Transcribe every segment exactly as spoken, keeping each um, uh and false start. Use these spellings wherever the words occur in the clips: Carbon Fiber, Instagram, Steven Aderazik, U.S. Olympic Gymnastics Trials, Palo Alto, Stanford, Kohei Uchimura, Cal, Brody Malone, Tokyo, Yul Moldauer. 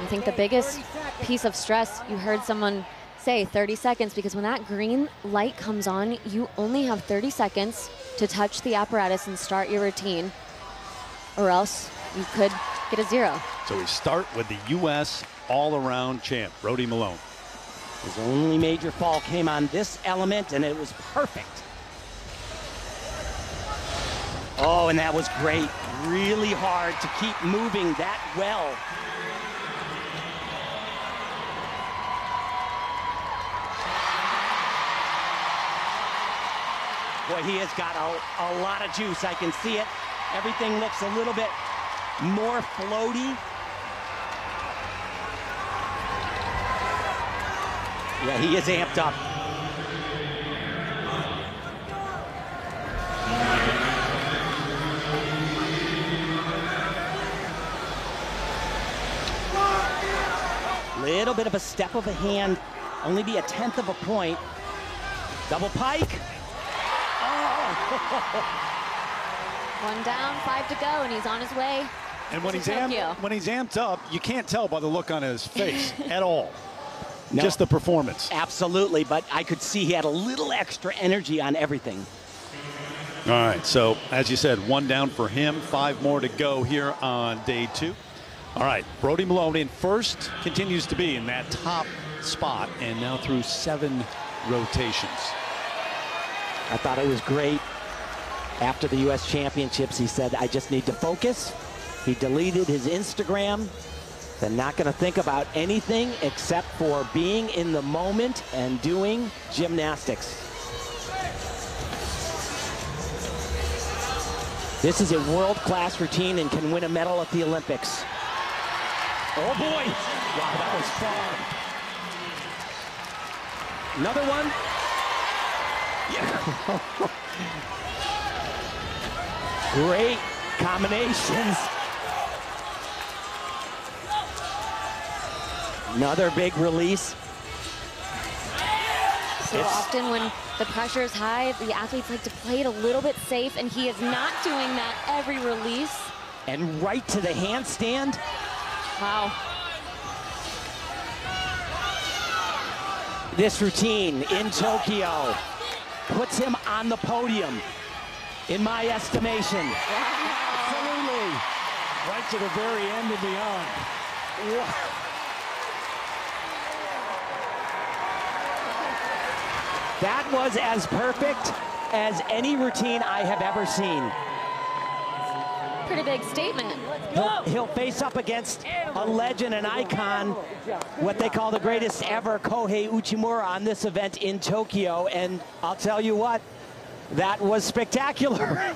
I think the biggest piece of stress, you heard someone say thirty seconds, because when that green light comes on, you only have thirty seconds to touch the apparatus and start your routine, or else you could get a zero. So we start with the U S all-around champ, Brody Malone. His only major fall came on this element, and it was perfect. Oh, and that was great. Really hard to keep moving that well. Boy, he has got a, a lot of juice. I can see it. Everything looks a little bit more floaty. Yeah, he is amped up. Little bit of a step of a hand, only be a tenth of a point. Double pike. Oh. One down, five to go, and he's on his way. And when he's amped, when he's amped up, you can't tell by the look on his face at all. No, just the performance. Absolutely, but I could see he had a little extra energy on everything. All right, so as you said, one down for him, five more to go here on day two. All right, Brody Malone in first, continues to be in that top spot, and now through seven rotations. I thought it was great. After the U S Championships, he said, I just need to focus. He deleted his Instagram. They're not going to think about anything except for being in the moment and doing gymnastics. This is a world-class routine and can win a medal at the Olympics. Oh boy! Wow, that was fun. Another one. Yeah. Great combinations. Another big release. So it's often when the pressure is high, the athletes like to play it a little bit safe, and he is not doing that every release. And right to the handstand. Wow. This routine in Tokyo puts him on the podium, in my estimation. Wow. Absolutely. Right to the very end and beyond. Wow. That was as perfect as any routine I have ever seen. Pretty big statement. He'll, he'll face up against a legend, an icon, what they call the greatest ever, Kohei Uchimura, on this event in Tokyo. And I'll tell you what, that was spectacular.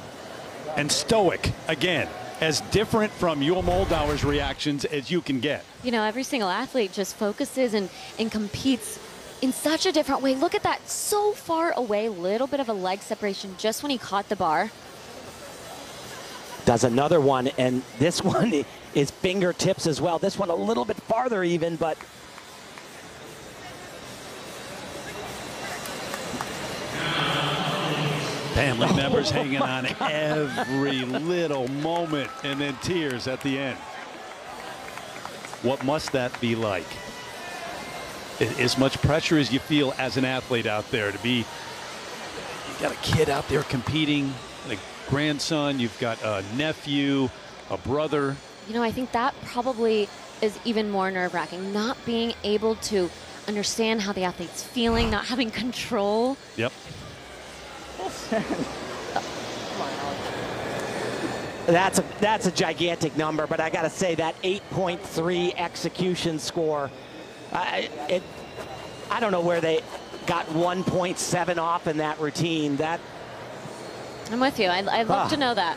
And stoic, again, as different from Yul Moldauer's reactions as you can get. You know, every single athlete just focuses and, and competes in such a different way. Look at that, so far away, little bit of a leg separation just when he caught the bar. Does another one, and this one is fingertips as well. This one a little bit farther even, but family members oh hanging on God. Every little moment, and then tears at the end. What must that be like? As much pressure as you feel as an athlete out there to be, you got a kid out there competing, like, grandson, you've got a nephew, a brother. You know, I think that probably is even more nerve-wracking, not being able to understand how the athlete's feeling, not having control. Yep. That's a, that's a gigantic number, but I gotta say that eight point three execution score, I, it, I don't know where they got one point seven off in that routine. That, I'm with you. I'd, I'd love ah. to know that.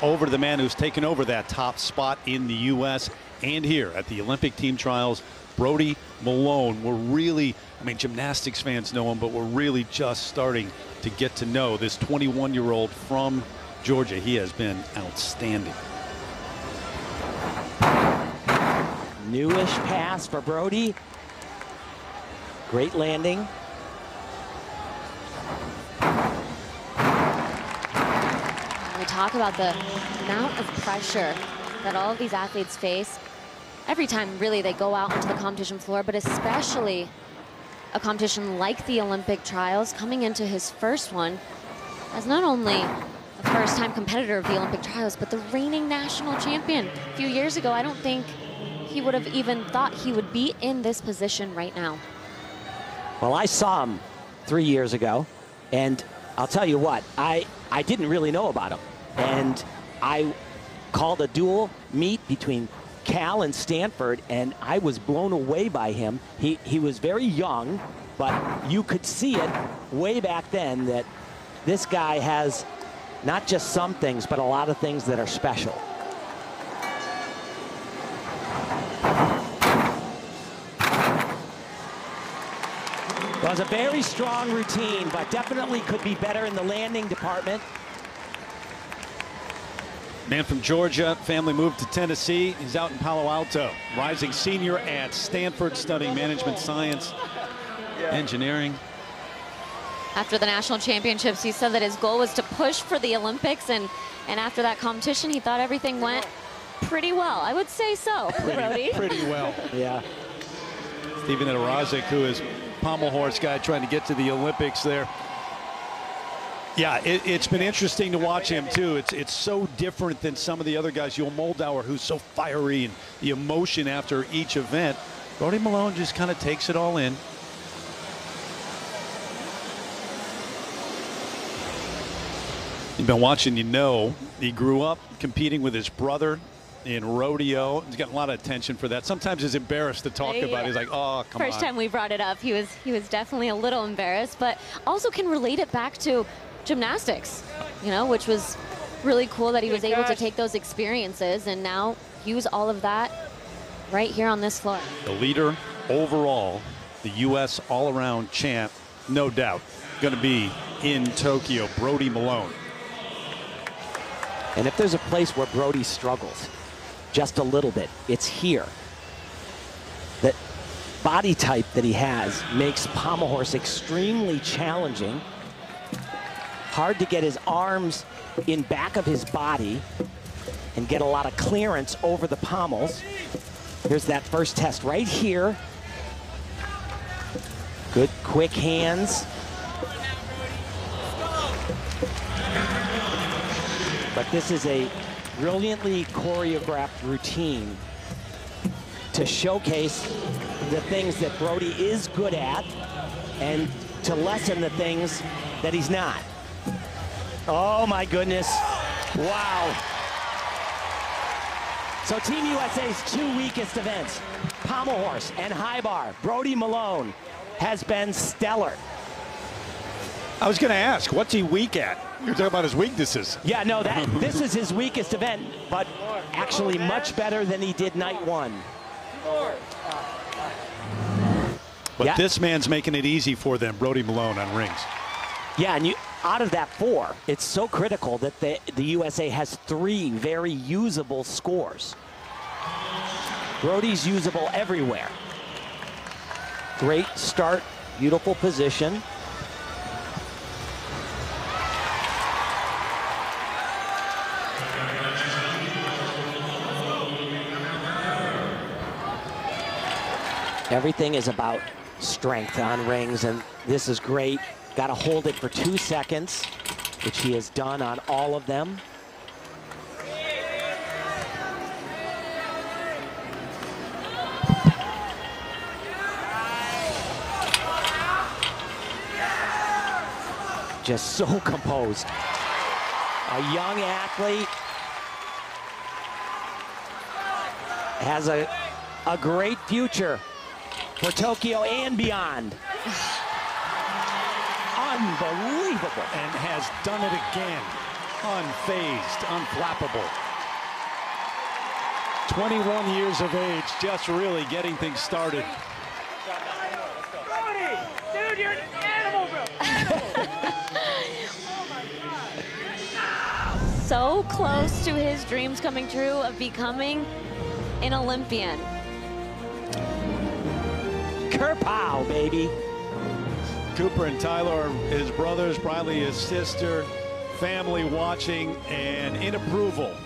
Over to the man who's taken over that top spot in the U S and here at the Olympic team trials, Brody Malone. We're really, I mean, gymnastics fans know him, but we're really just starting to get to know this twenty-one-year-old from Georgia. He has been outstanding. Newish pass for Brody. Great landing. Talk about the amount of pressure that all of these athletes face. every time really they go out onto the competition floor, but especially a competition like the Olympic trials, coming into his first one as not only the first-time competitor of the Olympic trials, but the reigning national champion. A few years ago, I don't think he would have even thought he would be in this position right now. Well, I saw him three years ago, and I'll tell you what, I, I didn't really know about him. And I called a dual meet between Cal and Stanford, and I was blown away by him. He, he was very young, but you could see it way back then that this guy has not just some things, but a lot of things that are special. It was a very strong routine, but definitely could be better in the landing department. Man from Georgia, family moved to Tennessee. He's out in Palo Alto, rising senior at Stanford, studying management science, engineering. After the national championships, he said that his goal was to push for the Olympics, and, and after that competition, he thought everything went pretty well. I would say so, Brody. Pretty, pretty well, yeah. Steven Aderazik, who is pommel horse guy trying to get to the Olympics there. Yeah, it, it's been interesting to watch him too. It's it's so different than some of the other guys. Yul Moldauer, who's so fiery, and the emotion after each event. Brody Malone just kind of takes it all in. You've been watching, you know, he grew up competing with his brother in rodeo. He's gotten a lot of attention for that. Sometimes he's embarrassed to talk yeah. about it. He's like, oh, come First on. First time we brought it up, he was he was definitely a little embarrassed, but also can relate it back to gymnastics, you know, which was really cool that he was able to take those experiences and now use all of that right here on this floor. The leader overall, the U S all-around champ, no doubt, going to be in Tokyo, Brody Malone. And if there's a place where Brody struggles, just a little bit, it's here. That body type that he has makes pommel horse extremely challenging. Hard to get his arms in back of his body and get a lot of clearance over the pommels. Here's that first test right here. Good quick hands. But this is a brilliantly choreographed routine to showcase the things that Brody is good at and to lessen the things that he's not. Oh my goodness, wow. So Team U S A's two weakest events, pommel horse and high bar, Brody Malone has been stellar. I was going to ask, what's he weak at? You're talking about his weaknesses. Yeah, no, that this is his weakest event, but actually much better than he did night one. But yeah. This man's making it easy for them, Brody Malone on rings. Yeah, and you, out of that four, it's so critical that the, the U S A has three very usable scores. Brody's usable everywhere. Great start, beautiful position. Everything is about strength on rings, and this is great. Got to hold it for two seconds, which he has done on all of them. Just so composed. A young athlete has a, a great future for Tokyo and beyond. Unbelievable. And has done it again. Unfazed, unflappable. twenty-one years of age, just really getting things started. Brody, dude, you're an animal, bro. Animal. So close to his dreams coming true of becoming an Olympian. Kerpow, baby. Cooper and Tyler are his brothers, probably his sister, family watching and in approval.